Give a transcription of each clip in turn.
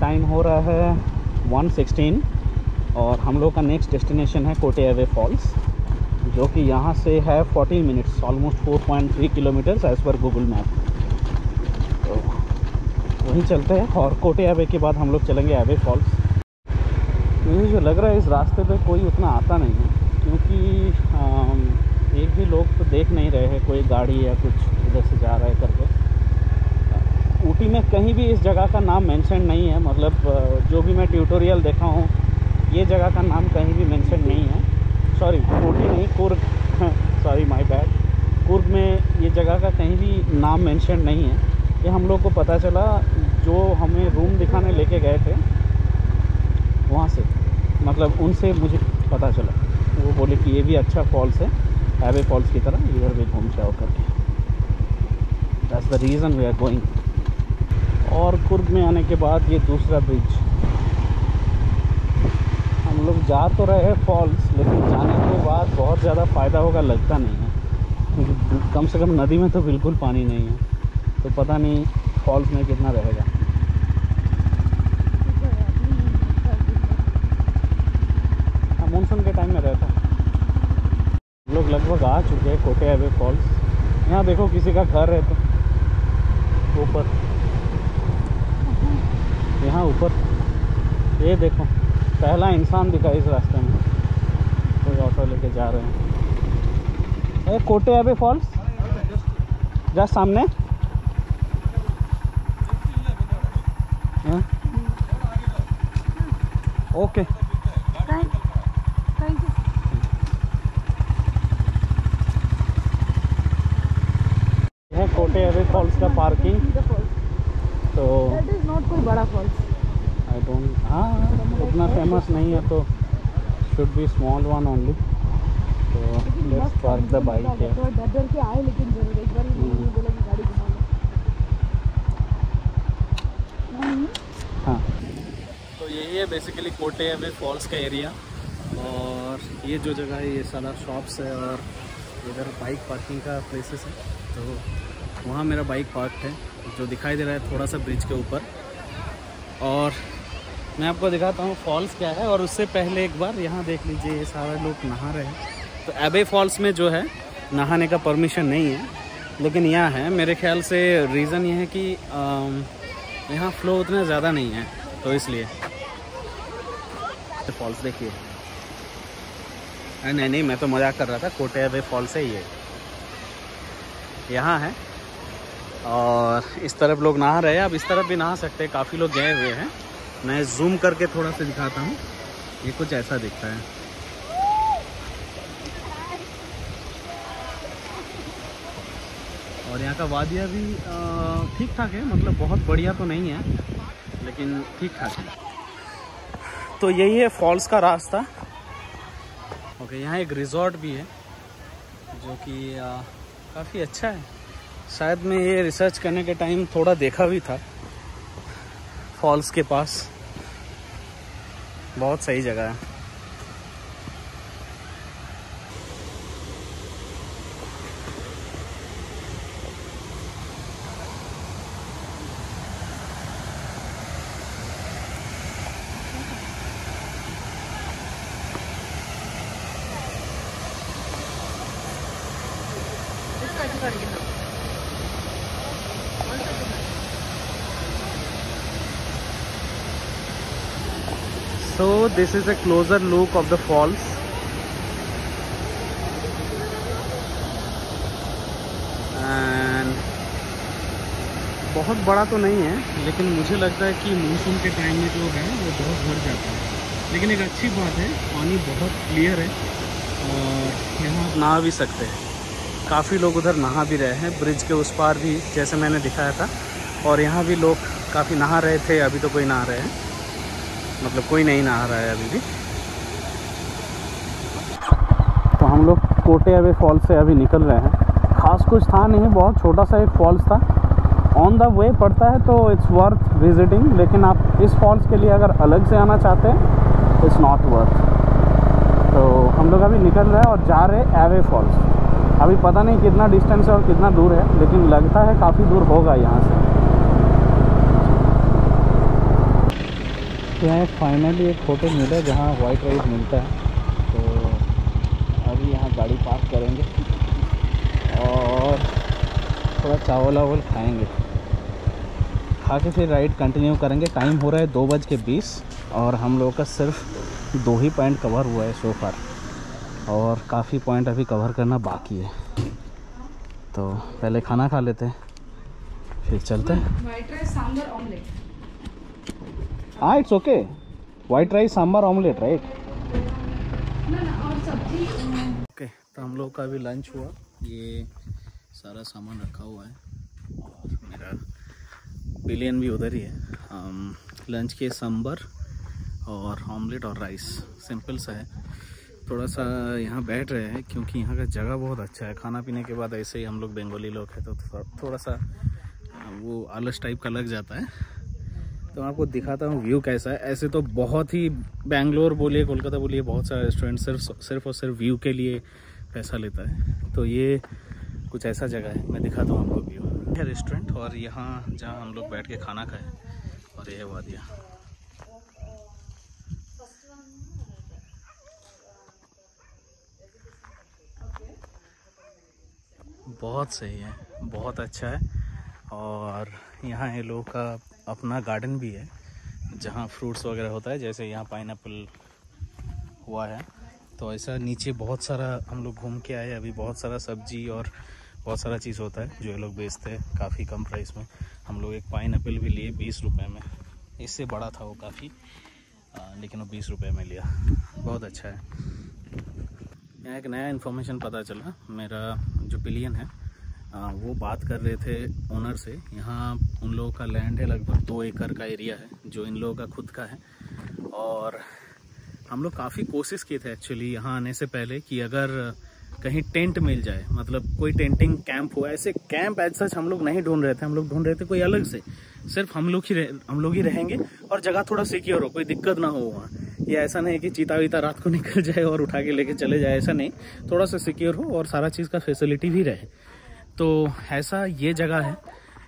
Time हो रहा है 1:16 और हम लोग का नेक्स्ट डेस्टिनेशन है कोटे अबे फॉल्स, जो कि यहाँ से है 40 minutes, almost 4.3 kilometres as per Google map. तो वहीं चलते हैं और कोटे अबे के बाद हम लोग चलेंगे अबे फॉल्स। मुझे जो लग रहा है इस रास्ते पे कोई उतना आता नहीं है, क्योंकि एक भी लोग तो देख नहीं रहे हैं कोई गाड़ी या कुछ इधर से जा रहा है करके। ऊटी में कहीं भी इस जगह का नाम मेंशन नहीं है, मतलब जो भी मैं ट्यूटोरियल देखा हूँ ये जगह का नाम कहीं भी मेंशन नहीं है। सॉरी ऊटी नहीं, Coorg, sorry my bad. Coorg में ये जगह का कहीं भी नाम मेंशन नहीं है। ये हम लोग को पता चला जो हमें रूम दिखाने लेके गए थे वहाँ से, मतलब उनसे मुझे पता चला। वो बोले कि ये भी अच्छा फॉल्स है अबे फॉल्स की तरह, इधर भी घूम जाओ करके। That's the reason we are going. और कूर्ग में आने के बाद ये दूसरा ब्रिज, हम लोग जा तो रहे हैं फॉल्स, लेकिन जाने के बाद बहुत ज़्यादा फ़ायदा होगा लगता नहीं है, क्योंकि कम से कम नदी में तो बिल्कुल पानी नहीं है, तो पता नहीं फॉल्स में कितना रहेगा। मॉनसून के टाइम में रहता है। हम लोग लगभग आ चुके हैं कोटे अबे फॉल्स। यहाँ देखो किसी का घर है तो ऊपर, यहाँ ऊपर ये देखो पहला इंसान दिखा इस रास्ते में, कोई ऑटो लेके जा रहे हैं। अरे कोटे अबे फॉल्स जस्ट सामने, ओके है कोटे अबे फॉल्स का पार्किंग। तो दैट इज नॉट कोई बड़ा फॉल्स, आई डोंट, हाँ उतना फेमस नहीं है, तो should be small one only. तो लेट्स पार्क द बाइक है। डर के आए लेकिन जरूर एक बार ही बोला कि गाड़ी घुमाना। हाँ तो यही है बेसिकली कोटे अबे फॉल्स का एरिया। और ये जो जगह है ये सारा शॉप्स है और इधर बाइक पार्किंग का प्लेसेस है। तो वहाँ मेरा बाइक पार्क है जो दिखाई दे रहा है थोड़ा सा ब्रिज के ऊपर, और मैं आपको दिखाता हूँ फॉल्स क्या है। और उससे पहले एक बार यहाँ देख लीजिए, ये सारे लोग नहा रहे हैं। तो अबे फॉल्स में जो है नहाने का परमिशन नहीं है, लेकिन यहाँ है। मेरे ख्याल से रीज़न ये है कि यहाँ फ्लो उतना ज़्यादा नहीं है, तो इसलिए। तो फॉल्स देखिए, नहीं मैं तो मजाक कर रहा था, कोटे अबे फॉल्स है ये, यहाँ है। और इस तरफ लोग नहा रहे हैं, अब इस तरफ भी नहा सकते हैं, काफ़ी लोग गए हुए हैं। मैं जूम करके थोड़ा सा दिखाता हूँ, ये कुछ ऐसा दिखता है। और यहाँ का वादिया भी ठीक ठाक है, मतलब बहुत बढ़िया तो नहीं है लेकिन ठीक ठाक है। तो यही है फॉल्स का रास्ता। ओके, यहाँ एक रिजॉर्ट भी है जो कि काफ़ी अच्छा है। शायद मैं ये रिसर्च करने के टाइम थोड़ा देखा भी था, फॉल्स के पास बहुत सही जगह है। So this is a closer look of the falls. And बहुत बड़ा तो नहीं है, लेकिन मुझे लगता है कि मौसम के टाइम में जो है वो बहुत भर जाता है। लेकिन एक अच्छी बात है पानी बहुत क्लियर है और यहाँ आप नहा भी सकते हैं। काफ़ी लोग उधर नहा भी रहे हैं, ब्रिज के उस पार भी, जैसे मैंने दिखाया था। और यहाँ भी लोग काफ़ी नहा रहे थे, अभी तो कोई नहा रहे हैं, मतलब कोई नहीं नहा रहा है अभी भी। तो हम लोग कोटे अबे फॉल्स से अभी निकल रहे हैं। खास कुछ था नहीं, बहुत छोटा सा एक फॉल्स था, ऑन द वे पड़ता है, तो इट्स वर्थ विजिटिंग। लेकिन आप इस फॉल्स के लिए अगर अलग से आना चाहते हैं इट्स नॉट वर्थ। तो हम लोग अभी निकल रहे हैं और जा रहे हैं अबे फॉल्स। अभी पता नहीं कितना डिस्टेंस है और कितना दूर है, लेकिन लगता है काफ़ी दूर होगा यहाँ से। तो यहाँ फाइनली एक होटल मिला जहाँ वाइट राइस मिलता है। तो अभी यहाँ गाड़ी पार्क करेंगे और थोड़ा चावल वावल खाएँगे, खा के फिर राइड कंटिन्यू करेंगे। टाइम हो रहा है 2:20 और हम लोगों का सिर्फ 2 ही पॉइंट कवर हुआ है सो फार, और काफ़ी पॉइंट अभी कवर करना बाकी है। तो पहले खाना खा लेते हैं फिर चलते हैं। White rice sambar omelette. हाँ it's okay, white rice sambar omelette right. Okay तो हम लोग का अभी लंच हुआ, ये सारा सामान रखा हुआ है और मेरा बिलियन भी उधर ही है। लंच के सांभर और ऑमलेट और राइस, सिंपल सा है। थोड़ा सा यहाँ बैठ रहे हैं क्योंकि यहाँ का जगह बहुत अच्छा है। खाना पीने के बाद ऐसे ही हम लोग बंगाली लोग हैं तो थोड़ा सा वो आलस टाइप का लग जाता है। तो मैं आपको दिखाता हूँ व्यू कैसा है। ऐसे तो बहुत ही बेंगलोर बोलिए कोलकाता बोलिए बहुत सारे रेस्टोरेंट सिर्फ और सिर्फ व्यू के लिए पैसा लेता है। तो ये कुछ ऐसा जगह है, मैं दिखाता हूँ आपको व्यू है रेस्टोरेंट, और यहाँ जहाँ हम लोग बैठ के खाना खाएँ। और यह वादिया बहुत सही है, बहुत अच्छा है। और यहाँ ये लोग का अपना गार्डन भी है जहाँ फ्रूट्स वगैरह होता है, जैसे यहाँ पाइनएप्पल हुआ है। तो ऐसा नीचे बहुत सारा हम लोग घूम के आए अभी, बहुत सारा सब्जी और बहुत सारा चीज़ होता है जो ये लोग बेचते हैं काफ़ी कम प्राइस में। हम लोग एक पाइनएप्पल भी लिए 20 रुपये में, इससे बड़ा था वो काफ़ी, लेकिन वो 20 रुपये में लिया। बहुत अच्छा है। यहाँ एक नया इन्फॉर्मेशन पता चला, मेरा जो बिलियन है वो बात कर रहे थे ओनर से। यहाँ उन लोगों का लैंड है लगभग 2 एकड़ का एरिया है जो इन लोगों का खुद का है। और हम लोग काफ़ी कोशिश किए थे एक्चुअली यहाँ आने से पहले कि अगर कहीं टेंट मिल जाए, मतलब कोई टेंटिंग कैंप हो। ऐसे कैंप एज सच हम लोग नहीं ढूंढ रहे थे, हम लोग ढूंढ रहे थे कोई अलग से, सिर्फ हम लोग ही रहेंगे और जगह थोड़ा सिक्योर हो, कोई दिक्कत ना हो वहाँ। ये ऐसा नहीं कि चीता वीता रात को निकल जाए और उठा के लेके चले जाए, ऐसा नहीं, थोड़ा सा सिक्योर हो और सारा चीज़ का फैसिलिटी भी रहे। तो ऐसा ये जगह है।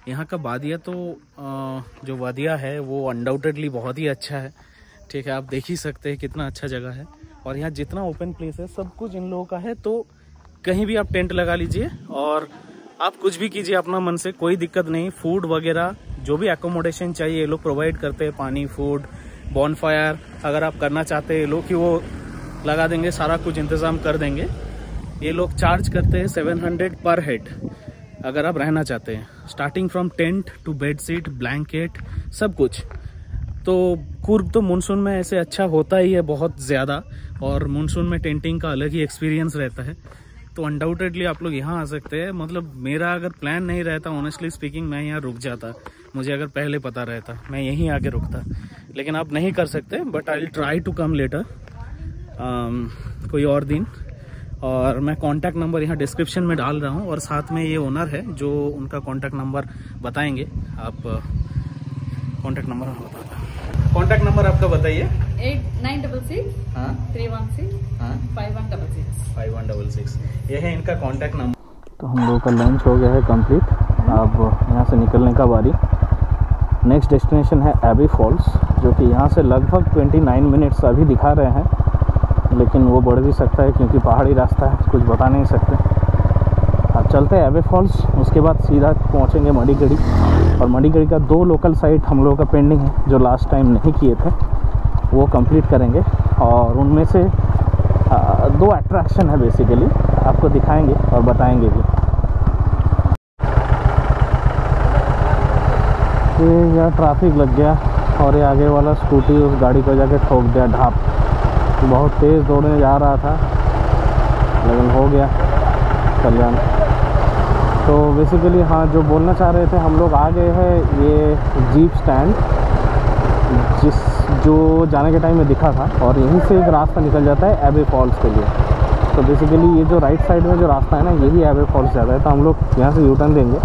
यहाँ का वादिया तो जो वादिया है वो अनडाउटेडली बहुत ही अच्छा है, ठीक है। आप देख ही सकते हैं कितना अच्छा जगह है। और यहाँ जितना ओपन प्लेस है सब कुछ इन लोगों का है, तो कहीं भी आप टेंट लगा लीजिए और आप कुछ भी कीजिए अपना मन से, कोई दिक्कत नहीं। फूड वगैरह जो भी एकोमोडेशन चाहिए ये लोग प्रोवाइड करते हैं, पानी, फूड, बॉनफायर अगर आप करना चाहते हैं लोग कि वो लगा देंगे, सारा कुछ इंतज़ाम कर देंगे। ये लोग चार्ज करते हैं 700 पर हेड अगर आप रहना चाहते हैं, starting from tent to bedsheet, blanket, सब कुछ। तो कूर्ग तो मानसून में ऐसे अच्छा होता ही है बहुत ज़्यादा, और मानसून में टेंटिंग का अलग ही एक्सपीरियंस रहता है। तो अनडाउटेडली आप लोग यहाँ आ सकते हैं। मतलब मेरा अगर प्लान नहीं रहता, ऑनेस्टली स्पीकिंग, मैं यहाँ रुक जाता। मुझे अगर पहले पता रहता मैं यहीं आके रुकता, लेकिन आप नहीं कर सकते। But I will try to come later कोई और दिन। और मैं कॉन्टैक्ट नंबर यहाँ डिस्क्रिप्शन में डाल रहा हूँ, और साथ में ये ओनर है जो उनका कॉन्टैक्ट नंबर बताएंगे। आप कॉन्टैक्ट नंबर हम बताता, कॉन्टैक्ट नंबर आपका बताइए। 8966 316 5166। ये है इनका कॉन्टैक्ट नंबर। तो हम लोगों का लंच हो गया है कंप्लीट, अब यहाँ से निकलने का बारी। नेक्स्ट डेस्टिनेशन है एबी फॉल्स, जो कि यहाँ से लगभग 29 मिनट्स अभी दिखा रहे हैं, लेकिन वो बढ़ भी सकता है क्योंकि पहाड़ी रास्ता है, कुछ बता नहीं सकते। अब चलते हैं एबी फॉल्स, उसके बाद सीधा पहुँचेंगे मडिकेरी। और मडिकेरी का 2 लोकल साइट हम लोगों का पेंडिंग है जो लास्ट टाइम नहीं किए थे, वो कंप्लीट करेंगे। और उनमें से 2 एट्रैक्शन है बेसिकली, आपको दिखाएँगे और बताएँगे भी। यहाँ ट्रैफिक लग गया और ये आगे वाला स्कूटी उस गाड़ी को जाके ठोक दिया ढाप। बहुत तेज़ दौड़ने जा रहा था लेकिन हो गया कल्याण। तो बेसिकली हाँ, जो बोलना चाह रहे थे, हम लोग आ गए हैं ये जीप स्टैंड जो जाने के टाइम में दिखा था, और यहीं से एक रास्ता निकल जाता है एबी फॉल्स के लिए। तो बेसिकली ये जो राइट साइड में जो रास्ता है ना, यही एबी फॉल्स जाता है। तो हम लोग यहाँ से यूटर्न देंगे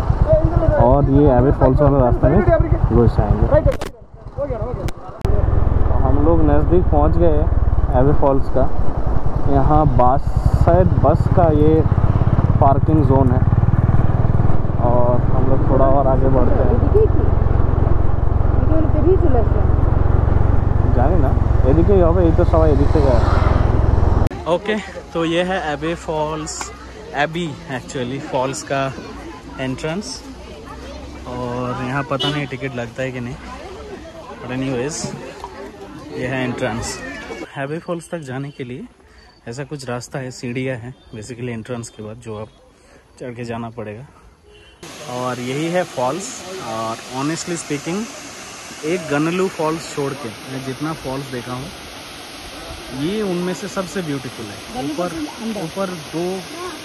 और ये एबी फॉल्स वाला रास्ता में घुस आएंगे। हम लोग नज़दीक पहुंच गए एबी फॉल्स का। यहाँ शायद बस का ये पार्किंग जोन है, और हम लोग थोड़ा और आगे बढ़ते हैं। जानी ना एदिके तो सबाई एदिक ओके। तो ये है Abbey false, Abbey actually falls का एंट्रेंस और यहाँ पता नहीं टिकट लगता है कि नहीं, बट एनीवेज ये है एंट्रेंस। एबे फॉल्स तक जाने के लिए ऐसा कुछ रास्ता है, सीढ़ियाँ हैं बेसिकली एंट्रेंस के बाद जो आप चढ़ के जाना पड़ेगा और यही है फॉल्स। और ऑनेस्टली स्पीकिंग एक गनलू फॉल्स छोड़ के मैं जितना फॉल्स देखा हूँ ये उनमें से सबसे ब्यूटीफुल है। ऊपर ऊपर दो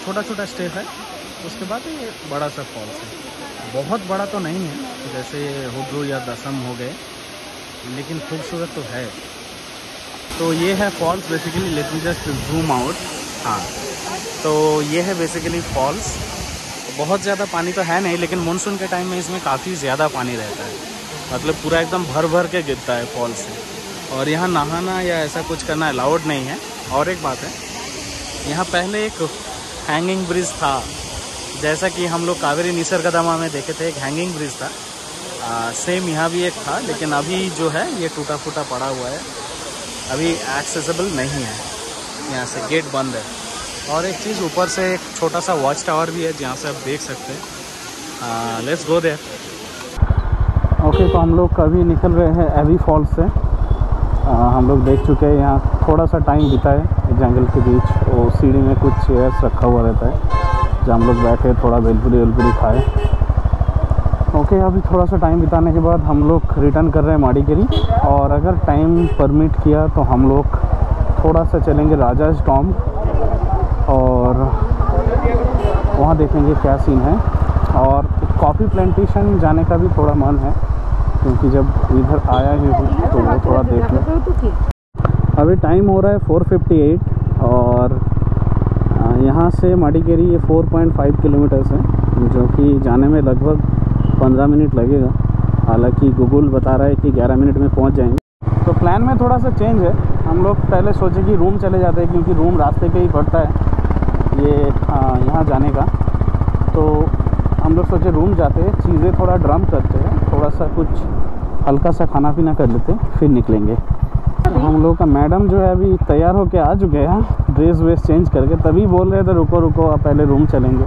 छोटा छोटा स्टेप है, उसके बाद ये बड़ा सा फॉल्स है। बहुत बड़ा तो नहीं है जैसे हुगू या दसम हो गए, लेकिन खूबसूरत तो है। तो ये है falls basically, let me just zoom out. हाँ तो ये है बेसिकली फॉल्स। बहुत ज़्यादा पानी तो है नहीं, लेकिन मानसून के टाइम में इसमें काफ़ी ज़्यादा पानी रहता है, मतलब पूरा एकदम भर भर के गिरता है फॉल्स से। और यहाँ नहाना या ऐसा कुछ करना अलाउड नहीं है। और एक बात है, यहाँ पहले एक हैंगिंग ब्रिज था, जैसा कि हम लोग कावेरी निसर्गधामा में देखे थे एक हैंगिंग ब्रिज था, सेम यहाँ भी एक था, लेकिन अभी जो है ये टूटा फूटा पड़ा हुआ है, अभी एक्सेसिबल नहीं है, यहाँ से गेट बंद है। और एक चीज़, ऊपर से एक छोटा सा वॉच टावर भी है जहाँ से आप देख सकते हैं। Let's go there. ओके तो हम लोग अभी निकल रहे हैं एबी फॉल्स से। हम लोग देख चुके हैं यहाँ थोड़ा सा टाइम बिताए जंगल के बीच, और सीढ़ी में कुछ चेयर्स रखा हुआ रहता है जहाँ हम लोग बैठे थोड़ा भेलपुरी वेलपुरी खाए। ओके अभी थोड़ा सा टाइम बिताने के बाद हम लोग रिटर्न कर रहे हैं माडिकेरी, और अगर टाइम परमिट किया तो हम लोग थोड़ा सा चलेंगे राजाज टॉम्ब और वहाँ देखेंगे क्या सीन है। और कॉफ़ी प्लांटेशन जाने का भी थोड़ा मन है, क्योंकि जब इधर आया ही हूँ तो वो थोड़ा देख लें। अभी टाइम हो रहा है 4:58 और यहाँ से माडिकेरी ये 4.5 किलोमीटर्स है, जो कि जाने में लगभग 15 मिनट लगेगा। हालांकि गूगल बता रहा है कि 11 मिनट में पहुँच जाएंगे। तो प्लान में थोड़ा सा चेंज है, हम लोग पहले सोचे कि रूम चले जाते हैं, क्योंकि रूम रास्ते पे ही पड़ता है ये यहाँ जाने का। तो हम लोग सोचे रूम जाते हैं, चीज़ें थोड़ा ड्रम करते हैं, थोड़ा सा कुछ हल्का सा खाना पीना कर लेते फिर निकलेंगे। तो हम लोग का मैडम जो है अभी तैयार होके आ चुके हैं, ड्रेस वेस चेंज करके, तभी बोल रहे थे रुको रुको आप पहले रूम चलेंगे।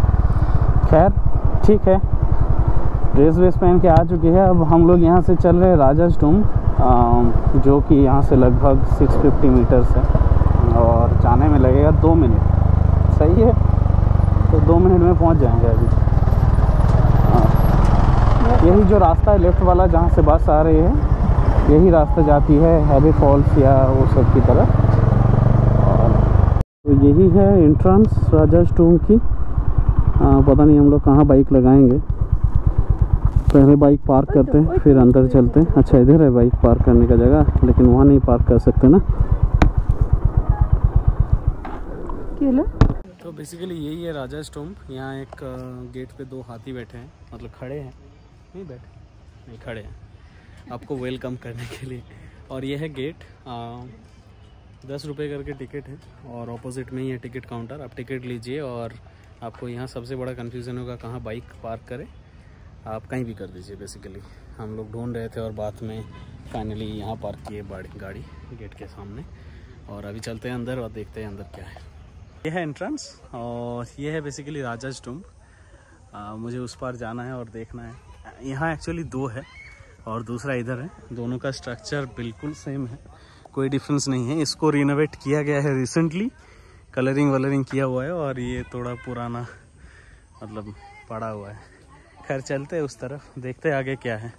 खैर ठीक है, ड्रेस वेस पहन के आ चुकी है। अब हम लोग यहाँ से चल रहे हैं राजाज टॉम्ब, जो कि यहाँ से लगभग 650 मीटर्स है और जाने में लगेगा 2 मिनट। सही है, तो 2 मिनट में पहुँच जाएँगे। अभी यही जो रास्ता है लेफ़्ट वाला जहाँ से बस आ रही है, यही रास्ता जाती है एबे फॉल्स या वो सब की तरफ। और तो यही है एंट्रेंस राजाज टॉम्ब की। पता नहीं हम लोग कहाँ बाइक लगाएंगे, पहले बाइक पार्क करते हैं फिर अंदर चलते हैं। अच्छा इधर है बाइक पार्क करने का जगह, लेकिन वहाँ नहीं पार्क कर सकते ना। तो बेसिकली यही है राजाज टॉम्ब। यहाँ एक गेट पे 2 हाथी बैठे हैं, मतलब खड़े हैं, नहीं बैठे, नहीं खड़े हैं, आपको वेलकम करने के लिए। और यह है गेट, 10 रुपये करके टिकट है और ऑपोजिट में ही है टिकट काउंटर। आप टिकट लीजिए और आपको यहाँ सबसे बड़ा कन्फ्यूज़न होगा कहाँ बाइक पार्क करें, आप कहीं भी कर दीजिए। बेसिकली हम लोग ढूंढ रहे थे और बाद में फाइनली यहाँ पार्क किए गाड़ी गेट के सामने। और अभी चलते हैं अंदर और देखते हैं अंदर क्या है। यह है एंट्रेंस और यह है बेसिकली राजाज टॉम्ब। मुझे उस पार जाना है और देखना है। यहाँ एक्चुअली 2 है और दूसरा इधर है, दोनों का स्ट्रक्चर बिल्कुल सेम है, कोई डिफरेंस नहीं है। इसको रिनोवेट किया गया है रिसेंटली, कलरिंग वलरिंग किया हुआ है और ये थोड़ा पुराना मतलब पड़ा हुआ है। खैर चलते हैं उस तरफ, देखते हैं आगे क्या है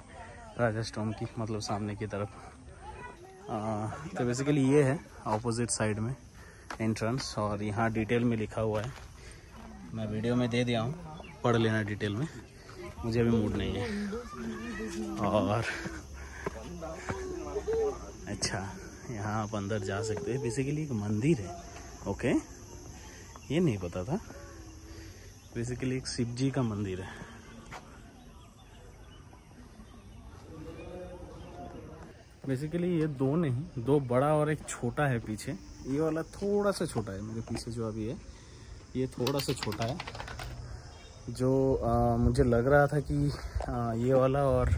राजाज टॉम्ब की मतलब सामने की तरफ। तो बेसिकली ये है ऑपोजिट साइड में एंट्रेंस और यहाँ डिटेल में लिखा हुआ है, मैं वीडियो में दे दिया हूँ, पढ़ लेना डिटेल में, मुझे अभी मूड नहीं है। और अच्छा यहाँ आप अंदर जा सकते हैं, बेसिकली एक मंदिर है। ओके ये नहीं पता था, बेसिकली एक शिव जी का मंदिर है। बेसिकली ये 2 नहीं, 2 बड़ा और एक छोटा है पीछे। ये वाला थोड़ा सा छोटा है, मेरे पीछे जो अभी है ये थोड़ा सा छोटा है। जो मुझे लग रहा था कि ये वाला और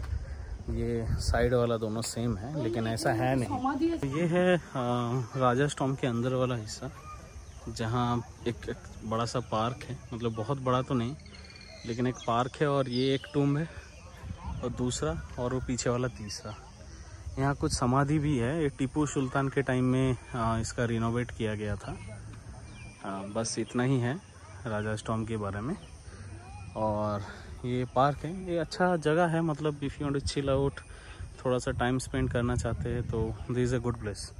ये साइड वाला दोनों सेम है लेकिन ऐसा है नहीं। ये है राजाज टॉम के अंदर वाला हिस्सा जहाँ एक बड़ा सा पार्क है, मतलब बहुत बड़ा तो नहीं लेकिन एक पार्क है और ये एक टूम है और दूसरा और वो पीछे वाला तीसरा। यहाँ कुछ समाधि भी है, ये टीपू सुल्तान के टाइम में इसका रिनोवेट किया गया था। बस इतना ही है राजाज टॉम के बारे में। और ये पार्क है, ये अच्छा जगह है, मतलब if you want to chill out, थोड़ा सा टाइम स्पेंड करना चाहते हैं तो this is a good place.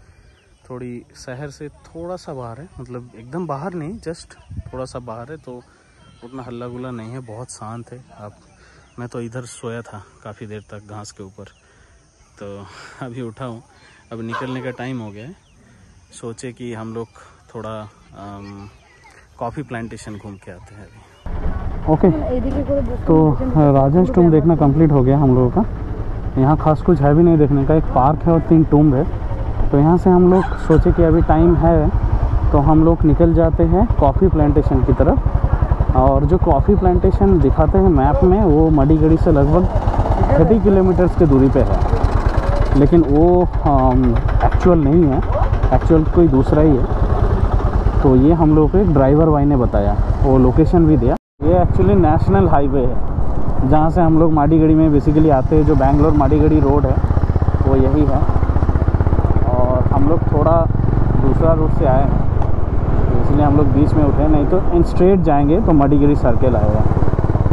थोड़ी शहर से थोड़ा सा बाहर है, मतलब एकदम बाहर नहीं, जस्ट थोड़ा सा बाहर है तो उतना हल्ला गुल्ला नहीं है, बहुत शांत है। आप मैं तो इधर सोया था काफ़ी देर तक घास के ऊपर, तो अभी उठा हूँ, अब निकलने का टाइम हो गया है। सोचे कि हम लोग थोड़ा कॉफ़ी प्लांटेशन घूम के आते हैं अभी। ओके तो राजाज टूम देखना कंप्लीट हो गया हम लोगों का। यहाँ खास कुछ है भी नहीं देखने का, एक पार्क है और 3 टूम्ब है। तो यहाँ से हम लोग सोचे कि अभी टाइम है तो हम लोग निकल जाते हैं कॉफ़ी प्लांटेशन की तरफ। और जो कॉफ़ी प्लांटेशन दिखाते हैं मैप में वो मडिकेरी से लगभग 30 किलोमीटर्स की दूरी पे है, लेकिन वो एक्चुअल नहीं है, एक्चुअल कोई दूसरा ही है। तो ये हम लोग एक ड्राइवर भाई ने बताया, वो लोकेशन भी दिया। ये एक्चुअली नेशनल हाईवे है जहाँ से हम लोग माडीगढ़ी में बेसिकली आते हैं। जो बैंगलोर माडीगढ़ी रोड है वो यही है, और हम लोग थोड़ा दूसरा रूट से आए हैं तो इसलिए हम लोग बीच में उठे, नहीं तो इन स्ट्रेट जाएंगे तो माडीगढ़ी सर्कल आएगा।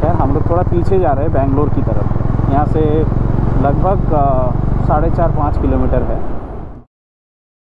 खैर हम लोग थोड़ा पीछे जा रहे हैं बैंगलोर की तरफ, यहाँ से लगभग 4.5-5 किलोमीटर है।